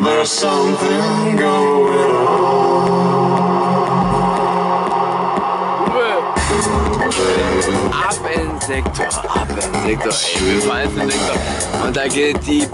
There's something going on. Ab in den Sektor, ey, wir fahren jetzt in den Sektor. Und da geht die...